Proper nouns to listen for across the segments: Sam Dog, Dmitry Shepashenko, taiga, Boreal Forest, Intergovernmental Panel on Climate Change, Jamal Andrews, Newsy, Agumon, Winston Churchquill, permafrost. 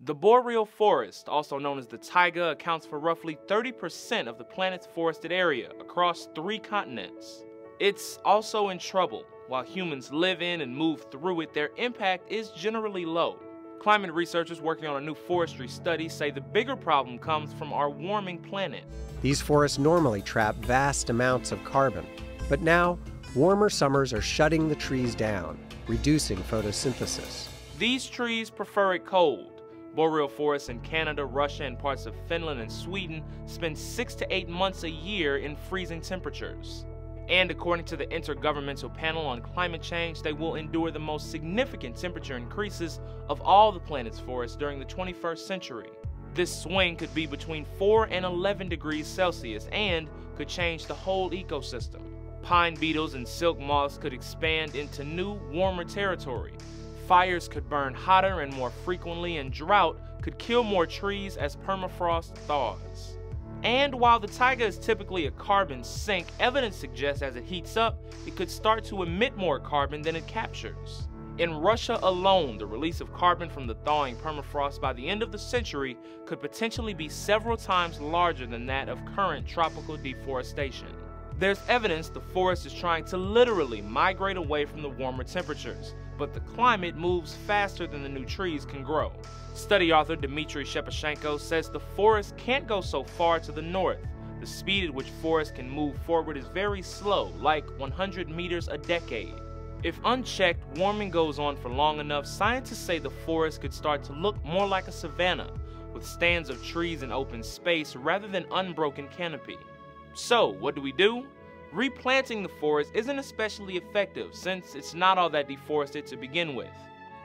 The boreal forest, also known as the taiga, accounts for roughly 30% of the planet's forested area across 3 continents. It's also in trouble. While humans live in and move through it, their impact is generally low. Climate researchers working on a new forestry study say the bigger problem comes from our warming planet. These forests normally trap vast amounts of carbon, but now warmer summers are shutting the trees down, reducing photosynthesis. These trees prefer it cold. Boreal forests in Canada, Russia, and parts of Finland and Sweden spend 6 to 8 months a year in freezing temperatures. And according to the Intergovernmental Panel on Climate Change, they will endure the most significant temperature increases of all the planet's forests during the 21st century. This swing could be between 4 and 11 degrees Celsius and could change the whole ecosystem. Pine beetles and silk moths could expand into new, warmer territory. Fires could burn hotter and more frequently, and drought could kill more trees as permafrost thaws. And while the taiga is typically a carbon sink, evidence suggests as it heats up, it could start to emit more carbon than it captures. In Russia alone, the release of carbon from the thawing permafrost by the end of the century could potentially be several times larger than that of current tropical deforestation. There's evidence the forest is trying to literally migrate away from the warmer temperatures, but the climate moves faster than the new trees can grow. Study author Dmitry Shepashenko says the forest can't go so far to the north. The speed at which forests can move forward is very slow, like 100 meters a decade. If unchecked, warming goes on for long enough, scientists say the forest could start to look more like a savanna, with stands of trees and open space rather than unbroken canopy. So, what do we do? Replanting the forest isn't especially effective since it's not all that deforested to begin with.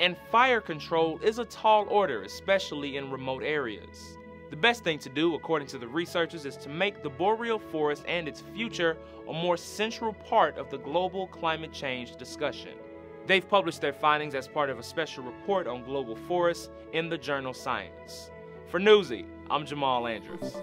And fire control is a tall order, especially in remote areas. The best thing to do, according to the researchers, is to make the boreal forest and its future a more central part of the global climate change discussion. They've published their findings as part of a special report on global forests in the journal Science. For Newsy, I'm Jamal Andrews.